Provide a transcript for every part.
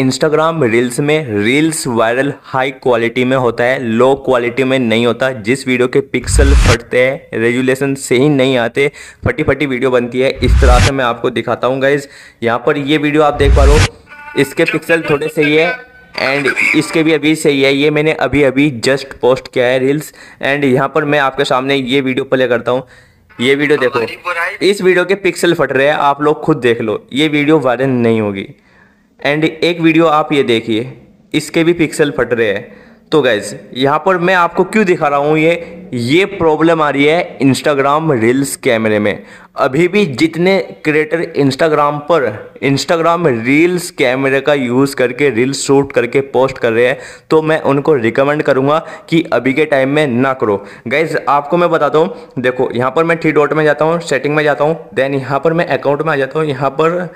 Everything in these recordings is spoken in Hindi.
इंस्टाग्राम रील्स में रील्स वायरल हाई क्वालिटी में होता है, लो क्वालिटी में नहीं होता। जिस वीडियो के पिक्सल फटते हैं, रेजुलेशन से ही नहीं आते, फटी फटी वीडियो बनती है। इस तरह से मैं आपको दिखाता हूँ गाइज। यहाँ पर ये वीडियो आप देख पा रहे हो, इसके पिक्सल थोड़े सही है एंड इसके भी अभी सही है। ये मैंने अभी अभी जस्ट पोस्ट किया है रील्स। एंड यहाँ पर मैं आपके सामने ये वीडियो प्ले करता हूँ। ये वीडियो देखो, इस वीडियो के पिक्सल फट रहे हैं, आप लोग खुद देख लो, ये वीडियो वायरल नहीं होगी। एंड एक वीडियो आप ये देखिए, इसके भी पिक्सल फट रहे हैं। तो गाइज यहाँ पर मैं आपको क्यों दिखा रहा हूँ, ये प्रॉब्लम आ रही है इंस्टाग्राम रील्स कैमरे में। अभी भी जितने क्रिएटर इंस्टाग्राम पर इंस्टाग्राम रील्स कैमरे का यूज़ करके रील्स शूट करके पोस्ट कर रहे हैं, तो मैं उनको रिकमेंड करूँगा कि अभी के टाइम में ना करो। गाइज आपको मैं बताता हूँ, देखो यहाँ पर मैं थ्री डॉट में जाता हूँ, सेटिंग में जाता हूँ, देन यहाँ पर मैं अकाउंट में आ जाता हूँ, यहाँ पर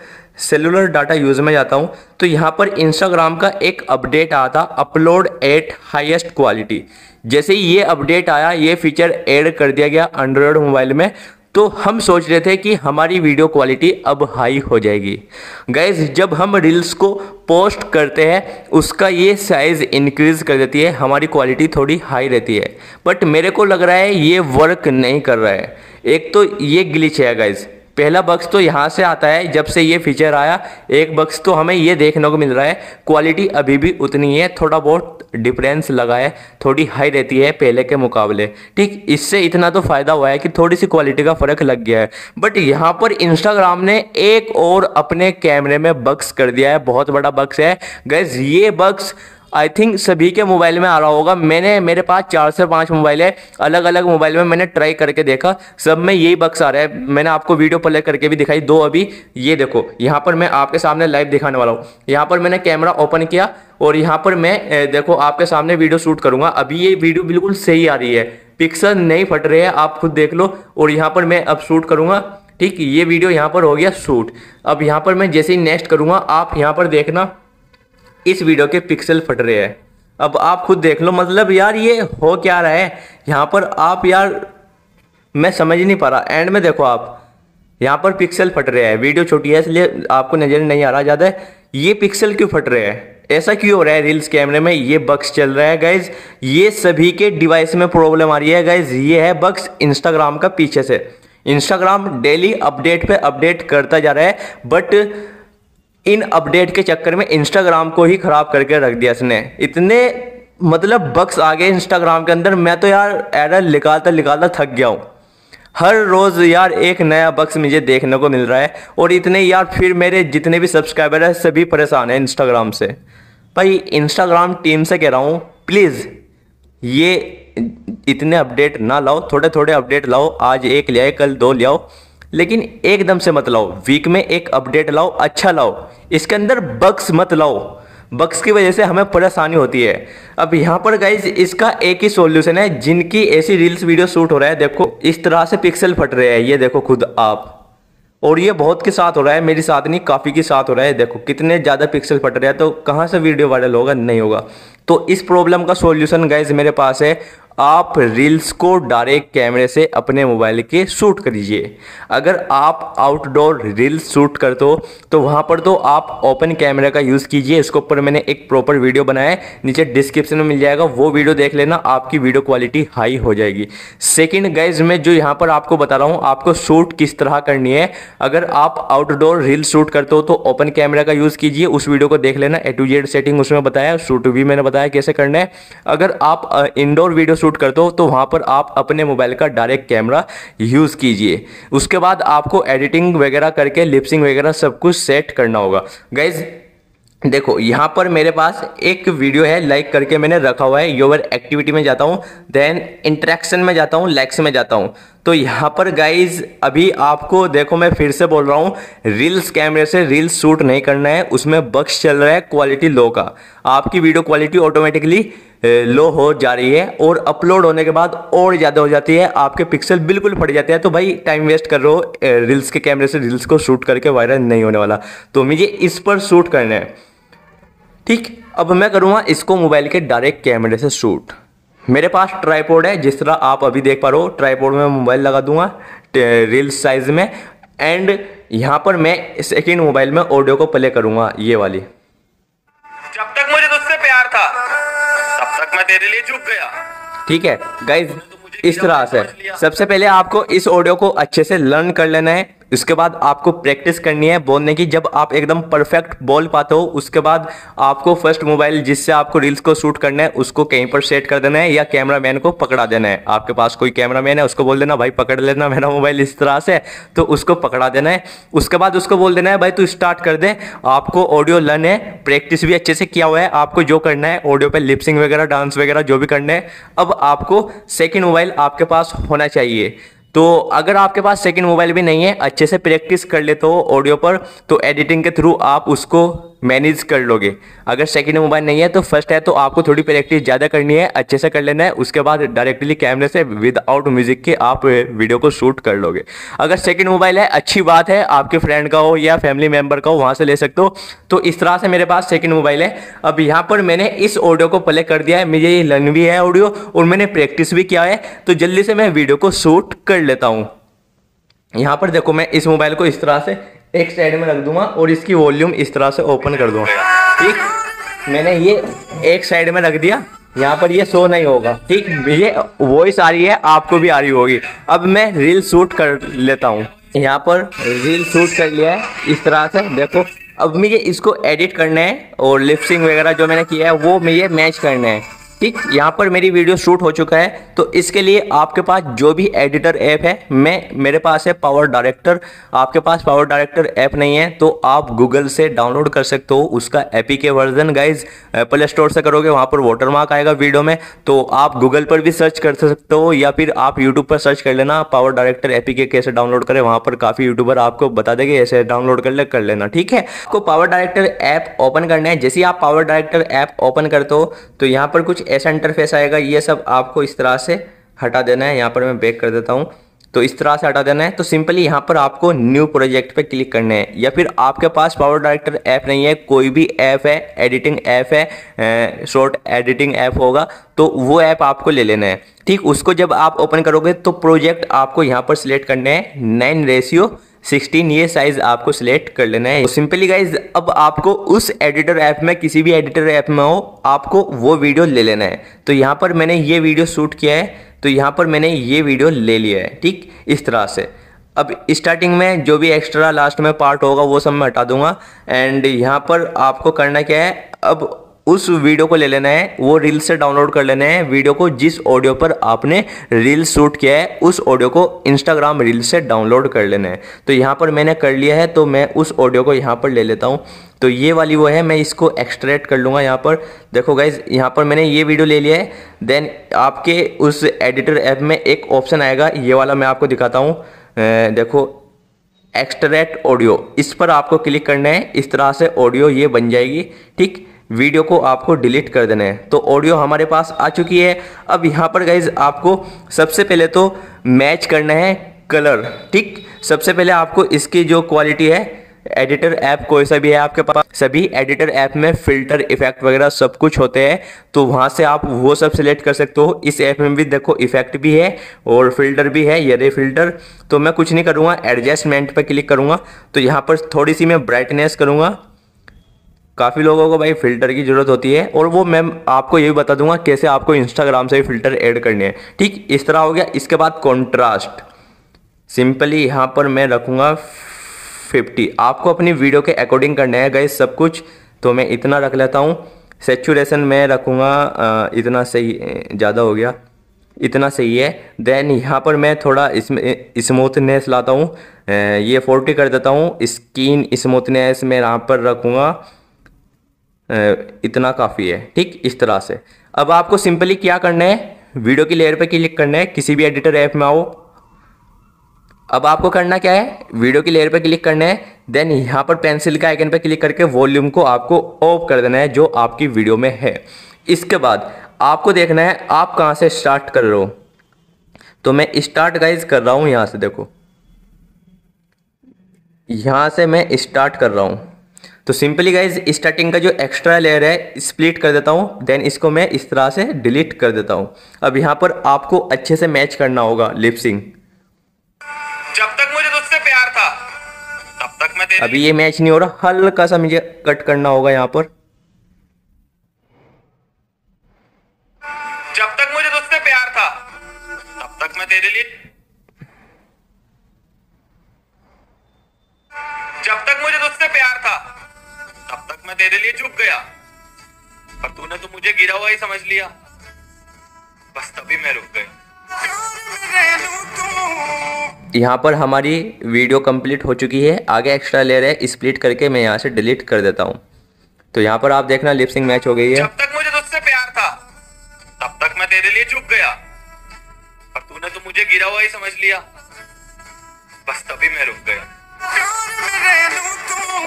सेलुलर डाटा यूज़ में जाता हूँ। तो यहाँ पर इंस्टाग्राम का एक अपडेट आया था, अपलोड एट हाईएस्ट क्वालिटी। जैसे ही ये अपडेट आया, ये फीचर ऐड कर दिया गया एंड्रॉयड मोबाइल में। तो हम सोच रहे थे कि हमारी वीडियो क्वालिटी अब हाई हो जाएगी। गाइज जब हम रील्स को पोस्ट करते हैं, उसका ये साइज़ इंक्रीज कर देती है, हमारी क्वालिटी थोड़ी हाई रहती है। बट मेरे को लग रहा है ये वर्क नहीं कर रहा है। एक तो ये ग्लिच है गाइज। पहला बक्स तो यहाँ से आता है, जब से ये फीचर आया एक बक्स तो हमें ये देखने को मिल रहा है, क्वालिटी अभी भी उतनी है, थोड़ा बहुत डिफरेंस लगा है, थोड़ी हाई रहती है पहले के मुकाबले। ठीक, इससे इतना तो फ़ायदा हुआ है कि थोड़ी सी क्वालिटी का फ़र्क लग गया है। बट यहाँ पर इंस्टाग्राम ने एक और अपने कैमरे में बक्स कर दिया है, बहुत बड़ा बक्स है गाइस। ये बक्स आई थिंक सभी के मोबाइल में आ रहा होगा। मेरे पास 4 से 5 मोबाइल है, अलग अलग मोबाइल में मैंने ट्राई करके देखा, सब में यही बक्स आ रहा है। मैंने आपको वीडियो प्ले करके भी दिखाई दो। अभी ये देखो, यहाँ पर मैं आपके सामने लाइव दिखाने वाला हूँ। यहाँ पर मैंने कैमरा ओपन किया और यहाँ पर मैं देखो आपके सामने वीडियो शूट करूँगा। अभी ये वीडियो बिल्कुल सही आ रही है, पिक्सल नहीं फट रहे हैं, आप खुद देख लो। और यहाँ पर मैं अब शूट करूँगा। ठीक, ये वीडियो यहाँ पर हो गया शूट। अब यहाँ पर मैं जैसे ही नेक्स्ट करूँगा, आप यहाँ पर देखना, इस वीडियो के पिक्सल फट रहे हैं। अब आप खुद देख लो, मतलब यार ये हो क्या रहा है यहाँ पर। आप यार मैं समझ नहीं पा रहा। एंड में देखो आप, यहाँ पर पिक्सल फट रहे हैं, वीडियो छोटी है इसलिए आपको नज़र नहीं आ रहा ज़्यादा। ये पिक्सल क्यों फट रहे हैं, ऐसा क्यों हो रहा है? रील्स कैमरे में ये बग्स चल रहा है गाइज। ये सभी के डिवाइस में प्रॉब्लम आ रही है गाइज। ये है बग्स इंस्टाग्राम का, पीछे से इंस्टाग्राम डेली अपडेट पे अपडेट करता जा रहा है। बट इन अपडेट के चक्कर में इंस्टाग्राम को ही ख़राब करके रख दिया इसने। इतने मतलब बग्स आ गए इंस्टाग्राम के अंदर, मैं तो यार एरर निकालता थक गया हूँ। हर रोज़ यार एक नया बग्स मुझे देखने को मिल रहा है। और इतने यार फिर मेरे जितने भी सब्सक्राइबर हैं सभी परेशान हैं इंस्टाग्राम से। भाई इंस्टाग्राम टीम से कह रहा हूँ, प्लीज़ ये इतने अपडेट ना लाओ, थोड़े थोड़े अपडेट लाओ। आज एक ले आओ, कल 2 ले आओ, लेकिन एकदम से मत लाओ। वीक में एक अपडेट लाओ, अच्छा लाओ, इसके अंदर बग्स मत लाओ। बग्स की वजह से हमें परेशानी होती है। अब यहाँ पर गाइज इसका एक ही सॉल्यूशन है, जिनकी ऐसी रील्स वीडियो शूट हो रहा है, देखो इस तरह से पिक्सल फट रहे हैं, ये देखो खुद आप। और ये बहुत के साथ हो रहा है, मेरे साथ नहीं, काफ़ी के साथ हो रहा है। देखो कितने ज़्यादा पिक्सल फट रहे हैं, तो कहाँ से वीडियो वायरल होगा? नहीं होगा। तो इस प्रॉब्लम का सॉल्यूशन गाइज मेरे पास है, आप रील्स को डायरेक्ट कैमरे से अपने मोबाइल के शूट करिए। अगर आप आउटडोर रील्स शूट करते हो तो वहाँ पर तो आप ओपन कैमरा का यूज़ कीजिए। इसके ऊपर मैंने एक प्रॉपर वीडियो बनाया है, नीचे डिस्क्रिप्शन में मिल जाएगा, वो वीडियो देख लेना, आपकी वीडियो क्वालिटी हाई हो जाएगी। सेकंड गाइज मैं जो यहाँ पर आपको बता रहा हूँ, आपको शूट किस तरह करनी है। अगर आप आउटडोर रील्स शूट करते हो तो ओपन कैमरा का यूज़ कीजिए, उस वीडियो को देख लेना, A to Z सेटिंग उसमें बताया, शूट भी मैंने बताया कैसे करना है। अगर आप इंडोर वीडियो शूट करते हो तो वहां पर आप अपने मोबाइल का डायरेक्ट कैमरा यूज कीजिए। उसके बाद आपको एडिटिंग वगैरह करके लिपसिंग वगैरह सब कुछ सेट करना होगा। गाइज देखो यहाँ पर मेरे पास एक वीडियो है, लाइक करके मैंने रखा हुआ है। योवर एक्टिविटी में जाता हूँ, देन इंटरेक्शन में जाता हूँ, लाइक्स में जाता हूँ। तो यहाँ पर गाइज अभी आपको देखो, मैं फिर से बोल रहा हूँ, रील्स कैमरे से रील्स शूट नहीं करना है, उसमें बग्स चल रहा है क्वालिटी लो का। आपकी वीडियो क्वालिटी ऑटोमेटिकली लो हो जा रही है और अपलोड होने के बाद और ज़्यादा हो जाती है, आपके पिक्सल बिल्कुल फट जाते हैं। तो भाई टाइम वेस्ट कर रहे हो, रील्स के कैमरे से रील्स को शूट करके वायरल नहीं होने वाला। तो मुझे इस पर शूट करना है। ठीक, अब मैं करूँगा इसको मोबाइल के डायरेक्ट कैमरे से शूट। मेरे पास ट्राइपॉड है, जिस तरह आप अभी देख पा रहे हो, ट्राइपॉड में मोबाइल लगा दूंगा रील्स साइज़ में। एंड यहाँ पर मैं सेकेंड मोबाइल में ऑडियो को प्ले करूँगा, ये वाली। मैं तेरे लिए झुक गया। ठीक है गाइस, इस तरह से सबसे पहले आपको इस ऑडियो को अच्छे से लर्न कर लेना है। उसके बाद आपको प्रैक्टिस करनी है बोलने की। जब आप एकदम परफेक्ट बोल पाते हो उसके बाद आपको फर्स्ट मोबाइल जिससे आपको रील्स को शूट करना है उसको कहीं पर सेट कर देना है या कैमरामैन को पकड़ा देना है। आपके पास कोई कैमरामैन है उसको बोल देना भाई पकड़ लेना मेरा मोबाइल इस तरह से, तो उसको पकड़ा देना है। उसके बाद उसको बोल देना है भाई तू स्टार्ट कर दे। आपको ऑडियो लर्न है, प्रैक्टिस भी अच्छे से किया हुआ है। आपको जो करना है ऑडियो पर लिपसिंग वगैरह डांस वगैरह जो भी करना है। अब आपको सेकेंड मोबाइल आपके पास होना चाहिए। तो अगर आपके पास सेकंड मोबाइल भी नहीं है, अच्छे से प्रैक्टिस कर लेते हो ऑडियो पर तो एडिटिंग के थ्रू आप उसको मैनेज कर लोगे। अगर सेकंड मोबाइल नहीं है तो फर्स्ट है, तो आपको थोड़ी प्रैक्टिस ज़्यादा करनी है, अच्छे से कर लेना है। उसके बाद डायरेक्टली कैमरे से विदाउट म्यूजिक के आप वीडियो को शूट कर लोगे। अगर सेकंड मोबाइल है अच्छी बात है, आपके फ्रेंड का हो या फैमिली मेम्बर का हो वहाँ से ले सकते हो। तो इस तरह से मेरे पास सेकंड मोबाइल है। अब यहाँ पर मैंने इस ऑडियो को प्ले कर दिया है, मुझे ये लर्न भी है ऑडियो और मैंने प्रैक्टिस भी किया है। तो जल्दी से मैं वीडियो को शूट कर लेता हूँ। यहाँ पर देखो मैं इस मोबाइल को इस तरह से एक साइड में रख दूंगा और इसकी वॉल्यूम इस तरह से ओपन कर दूंगा। ठीक, मैंने ये एक साइड में रख दिया, यहाँ पर ये शो नहीं होगा। ठीक, ये वॉइस आ रही है, आपको भी आ रही होगी। अब मैं रील शूट कर लेता हूँ। यहाँ पर रील शूट कर लिया है इस तरह से देखो। अब मुझे इसको एडिट करना है और लिपसिंग वगैरह जो मैंने किया है वो मुझे मैच करना है। ठीक, यहाँ पर मेरी वीडियो शूट हो चुका है। तो इसके लिए आपके पास जो भी एडिटर ऐप है, मेरे पास है पावर डायरेक्टर। आपके पास पावर डायरेक्टर ऐप नहीं है तो आप गूगल से डाउनलोड कर सकते हो उसका APK version. Guys play store से करोगे वहाँ पर वाटरमार्क आएगा वीडियो में, तो आप गूगल पर भी सर्च कर सकते हो या फिर आप यूट्यूब पर सर्च कर लेना पावर डायरेक्टर एपीके कैसे डाउनलोड करें। वहाँ पर काफ़ी यूट्यूबर आपको बता देंगे ऐसे डाउनलोड कर लेना। ठीक है, आपको पावर डायरेक्टर ऐप ओपन करना है। जैसे ही आप पावर डायरेक्टर ऐप ओपन करते हो तो यहाँ पर कुछ ऐसा इंटरफेस आएगा। ये सब आपको इस तरह से हटा देना है। यहाँ पर मैं बैक कर देता हूँ, तो इस तरह से हटा देना है। तो सिंपली यहाँ पर आपको न्यू प्रोजेक्ट पे क्लिक करना है। या फिर आपके पास पावर डायरेक्टर ऐप नहीं है, कोई भी ऐप है, एडिटिंग ऐप है, शॉर्ट एडिटिंग ऐप होगा तो वो ऐप आपको ले लेना है। ठीक, उसको जब आप ओपन करोगे तो प्रोजेक्ट आपको यहाँ पर सिलेक्ट करना है 9:16 ये साइज आपको सिलेक्ट कर लेना है। सिंपली गाइज अब आपको उस एडिटर ऐप में, किसी भी एडिटर ऐप में हो, आपको वो वीडियो ले लेना है। तो यहाँ पर मैंने ये वीडियो शूट किया है तो यहाँ पर मैंने ये वीडियो ले लिया है। ठीक, इस तरह से अब स्टार्टिंग में जो भी एक्स्ट्रा लास्ट में पार्ट होगा वो सब मैं हटा दूंगा। एंड यहाँ पर आपको करना क्या है, अब उस वीडियो को ले लेना है, वो रील से डाउनलोड कर लेना है वीडियो को। जिस ऑडियो पर आपने रील शूट किया है उस ऑडियो को इंस्टाग्राम रील से डाउनलोड कर लेना है। तो यहाँ पर मैंने कर लिया है, तो मैं उस ऑडियो को यहाँ पर ले लेता हूँ। तो ये वाली वो है, मैं इसको एक्सट्रैक्ट कर लूँगा। यहाँ पर देखो गाइज, यहाँ पर मैंने ये वीडियो ले लिया है। देन आपके उस एडिटर ऐप में एक ऑप्शन आएगा, ये वाला मैं आपको दिखाता हूँ। देखो एक्सट्रैक्ट ऑडियो, इस पर आपको क्लिक करना है। इस तरह से ऑडियो ये बन जाएगी। ठीक, वीडियो को आपको डिलीट कर देना है। तो ऑडियो हमारे पास आ चुकी है। अब यहाँ पर गाइज आपको सबसे पहले तो मैच करना है कलर। ठीक, सबसे पहले आपको इसकी जो क्वालिटी है, एडिटर ऐप कोई सा भी है आपके पास, सभी एडिटर ऐप में फ़िल्टर इफ़ेक्ट वगैरह सब कुछ होते हैं, तो वहाँ से आप वो सब सिलेक्ट कर सकते हो। इस ऐप में भी देखो इफ़ेक्ट भी है और फ़िल्टर भी है, ये रे फिल्टर। तो मैं कुछ नहीं करूँगा, एडजस्टमेंट पर क्लिक करूँगा। तो यहाँ पर थोड़ी सी मैं ब्राइटनेस करूँगा। काफ़ी लोगों को भाई फ़िल्टर की ज़रूरत होती है और वो मैं आपको ये भी बता दूंगा कैसे आपको इंस्टाग्राम से फ़िल्टर ऐड करने हैं। ठीक, इस तरह हो गया। इसके बाद कॉन्ट्रास्ट, सिंपली यहाँ पर मैं रखूँगा 50। आपको अपनी वीडियो के अकॉर्डिंग करना है गाइस सब कुछ, तो मैं इतना रख लेता हूँ। सैचुरेशन मैं रखूँगा, इतना सही ज़्यादा हो गया, इतना सही है। देन यहाँ पर मैं थोड़ा इसमें स्मूथनेस लाता हूँ, ये 40 कर देता हूँ। स्किन स्मूथनेस मैं यहाँ पर रखूँगा, इतना काफ़ी है। ठीक, इस तरह से अब आपको सिंपली क्या करना है, वीडियो की लेयर पे क्लिक करना है, किसी भी एडिटर ऐप में आओ। अब आपको करना क्या है, वीडियो की लेयर पे क्लिक करना है। देन यहाँ पर पेंसिल का आइकन पे क्लिक करके वॉल्यूम को आपको ऑफ कर देना है जो आपकी वीडियो में है। इसके बाद आपको देखना है आप कहाँ से स्टार्ट कर रहे हो। तो मैं स्टार्ट गाइज कर रहा हूँ, यहाँ से देखो, यहाँ से मैं स्टार्ट कर रहा हूँ। तो सिंपली गाइज स्टार्टिंग का जो एक्स्ट्रा लेयर है स्प्लिट कर देता हूँ। देन इसको मैं इस तरह से डिलीट कर देता हूँ। अब यहाँ पर आपको अच्छे से मैच करना होगा लिपसिंग। जब तक मुझे तुझसे प्यार था तब तक मैं तेरे, अभी ये मैच नहीं हो रहा, हल्का सा मुझे कट करना होगा यहाँ पर। तेरे लिए। जब तक मुझे तुझसे प्यार था तब तक मैं तेरे लिए झुक गया, पर तूने तो मुझे गिरा हुआ ही समझ लिया, बस तभी मैं रुक गया। यहाँ पर हमारी वीडियो कंप्लीट हो चुकी है। आगे एक्स्ट्रा लेयर है, स्प्लिट करके मैं यहाँ से डिलीट कर देता हूँ। तो यहाँ पर आप देखना लिपसिंग मैच हो गई है। जब तक मुझे तुझसे प्यार था तब तक मैं तेरे लिए झुक गया, पर तूने तो मुझे गिरा हुआ ही समझ लिया, बस तभी मैं रुक गया।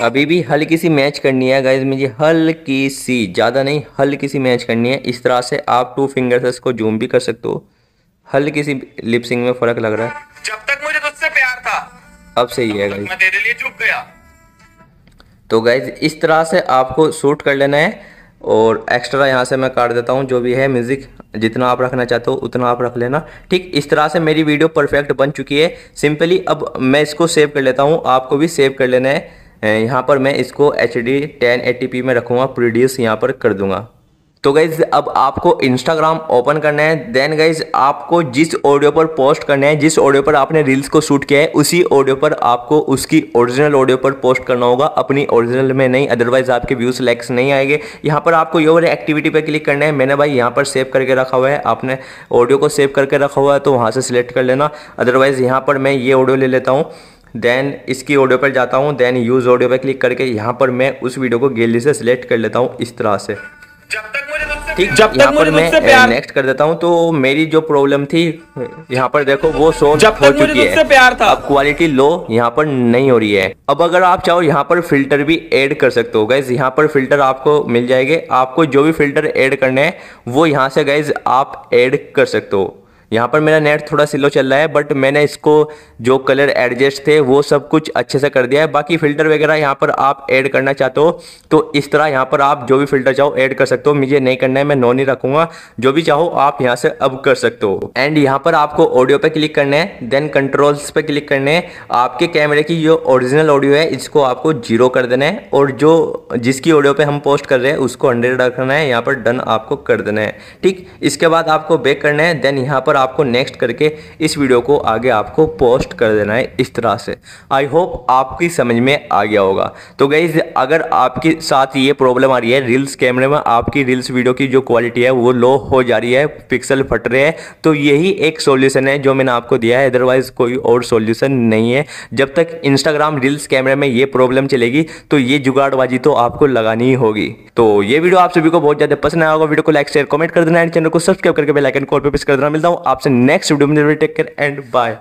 अभी भी हल्की सी मैच करनी है गाइज मुझे, हल्की सी, ज़्यादा नहीं, हल्की सी मैच करनी है। इस तरह से आप 2 फिंगर से इसको जूम भी कर सकते हो। हल्की सी लिपसिंग में फर्क लग रहा है। जब तक मुझे तुझसे प्यार था अब सही है गाइज, मैं तेरे लिए झुक गया। तो गाइज इस तरह से आपको शूट कर लेना है। और एक्स्ट्रा यहाँ से मैं काट देता हूँ, जो भी है म्यूज़िक जितना आप रखना चाहते हो उतना आप रख लेना। ठीक इस तरह से मेरी वीडियो परफेक्ट बन चुकी है। सिंपली अब मैं इसको सेव कर लेता हूँ, आपको भी सेव कर लेना है। यहाँ पर मैं इसको HD 1080p में रखूँगा, प्रोड्यूस यहाँ पर कर दूँगा। तो गाइज़ अब आपको इंस्टाग्राम ओपन करना है। देन गाइज़ आपको जिस ऑडियो पर पोस्ट करना है, जिस ऑडियो पर आपने रील्स को शूट किया है, उसी ऑडियो पर आपको उसकी ओरिजिनल ऑडियो पर पोस्ट करना होगा, अपनी ओरिजिनल में नहीं, अदरवाइज आपके व्यूज़ लाइक्स नहीं आएंगे। यहाँ पर आपको योर एक्टिविटी पर क्लिक करना है। मैंने भाई यहाँ पर सेव करके रखा हुआ है, आपने ऑडियो को सेव करके रखा हुआ है तो वहाँ से सिलेक्ट कर लेना। अदरवाइज़ यहाँ पर मैं ये ऑडियो ले लेता हूँ, देन इसकी ऑडियो पर जाता हूँ, देन यूज़ ऑडियो पर क्लिक करके यहाँ पर मैं उस वीडियो को गैलरी से सिलेक्ट कर लेता हूँ इस तरह से। ठीक यहाँ पर मैं नेक्स्ट कर देता हूँ। तो मेरी जो प्रॉब्लम थी यहाँ पर देखो वो सोल्व हो चुकी है। अब क्वालिटी लो यहाँ पर नहीं हो रही है। अब अगर आप चाहो यहाँ पर फिल्टर भी ऐड कर सकते हो। गाइज यहाँ पर फिल्टर आपको मिल जाएंगे, आपको जो भी फिल्टर ऐड करने हैं वो यहाँ से गाइज आप ऐड कर सकते हो। यहाँ पर मेरा नेट थोड़ा स्लो चल रहा है, बट मैंने इसको जो कलर एडजस्ट थे वो सब कुछ अच्छे से कर दिया है। बाकी फ़िल्टर वगैरह यहाँ पर आप ऐड करना चाहते हो तो इस तरह यहाँ पर आप जो भी फ़िल्टर चाहो ऐड कर सकते हो। मुझे नहीं करना है, मैं नॉन ही रखूँगा, जो भी चाहो आप यहाँ से अब कर सकते हो। एंड यहाँ पर आपको ऑडियो पर क्लिक करना है, देन कंट्रोल्स पर क्लिक करना है। आपके कैमरे की जो ओरिजिनल ऑडियो है इसको आपको 0 कर देना है, और जो जिसकी ऑडियो पर हम पोस्ट कर रहे हैं उसको 100 रखना है। यहाँ पर डन आपको कर देना है। ठीक इसके बाद आपको बैक करना है, देन यहाँ पर आपको नेक्स्ट करके इस वीडियो को आगे आपको पोस्ट कर देना है इस तरह से। आई होप आपकी समझ में आ गया होगा। तो गाइज अगर आपके साथ ये प्रॉब्लम आ रही है, रील्स कैमरे में आपकी रील्स वीडियो की जो क्वालिटी है वो लो हो जा रही है, पिक्सल फट रहे हैं, तो यही एक सॉल्यूशन है जो मैंने आपको दिया है। अदरवाइज कोई और सॉल्यूशन नहीं है। जब तक इंस्टाग्राम रील्स कैमरे में ये प्रॉब्लम चलेगी तो ये जुगाड़बाजी तो आपको लगानी होगी। तो ये वीडियो आप सभी को बहुत ज़्यादा पसंद आया होगा। वीडियो को लाइक शेयर कमेंट कर देना, चैनल को सब्सक्राइब करके बेल आइकन को प्रेस कर देना। मिलता हूँ आपसे नेक्स्ट वीडियो में। Take care and bye.